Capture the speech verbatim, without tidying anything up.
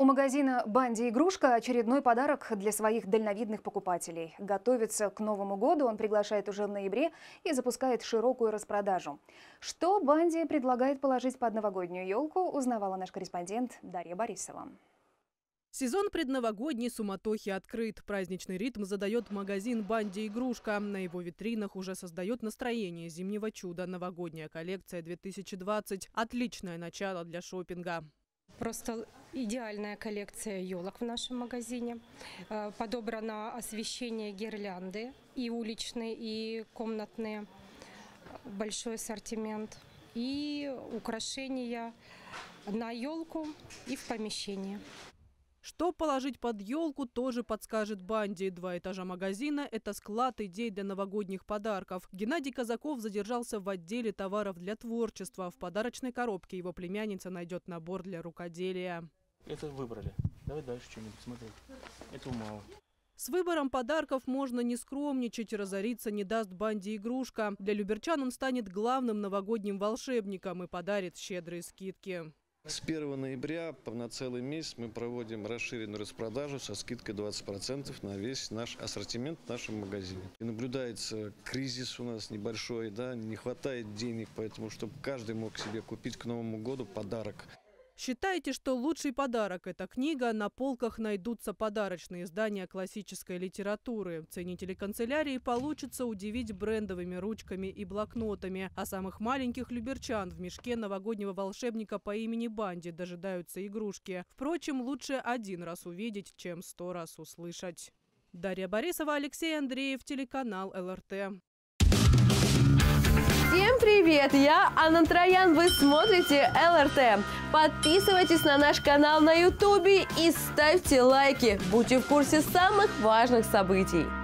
У магазина «Банди-игрушка» очередной подарок для своих дальновидных покупателей. Готовится к Новому году, он приглашает уже в ноябре и запускает широкую распродажу. Что «Банди» предлагает положить под новогоднюю елку, узнавала наш корреспондент Дарья Борисова. Сезон предновогодней суматохи открыт. Праздничный ритм задает магазин «Банди-игрушка». На его витринах уже создает настроение зимнего чуда. Новогодняя коллекция две тысячи двадцать. Отличное начало для шопинга. Просто идеальная коллекция елок в нашем магазине. Подобрано освещение, гирлянды, и уличные, и комнатные. Большой ассортимент. И украшения на елку и в помещении. Что положить под елку, тоже подскажет «Банди». Два этажа магазина – это склад идей для новогодних подарков. Геннадий Казаков задержался в отделе товаров для творчества. В подарочной коробке его племянница найдет набор для рукоделия. Это выбрали. Давай дальше что-нибудь смотреть. Этого мало. С выбором подарков можно не скромничать, разориться не даст «Банди-игрушка». Для люберчан он станет главным новогодним волшебником и подарит щедрые скидки. С первого ноября на целый месяц мы проводим расширенную распродажу со скидкой двадцать процентов на весь наш ассортимент в нашем магазине. И наблюдается кризис у нас небольшой, да, не хватает денег, поэтому чтобы каждый мог себе купить к Новому году подарок. Считаете, что лучший подарок – это книга? На полках найдутся подарочные издания классической литературы. Ценители канцелярии получится удивить брендовыми ручками и блокнотами. А самых маленьких люберчан в мешке новогоднего волшебника по имени Банди дожидаются игрушки. Впрочем, лучше один раз увидеть, чем сто раз услышать. Дарья Борисова, Алексей Андреев, телеканал эл эр тэ. Всем привет! Я Анна Троян, вы смотрите эл эр тэ. Подписывайтесь на наш канал на ютубе и ставьте лайки. Будьте в курсе самых важных событий.